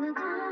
the time.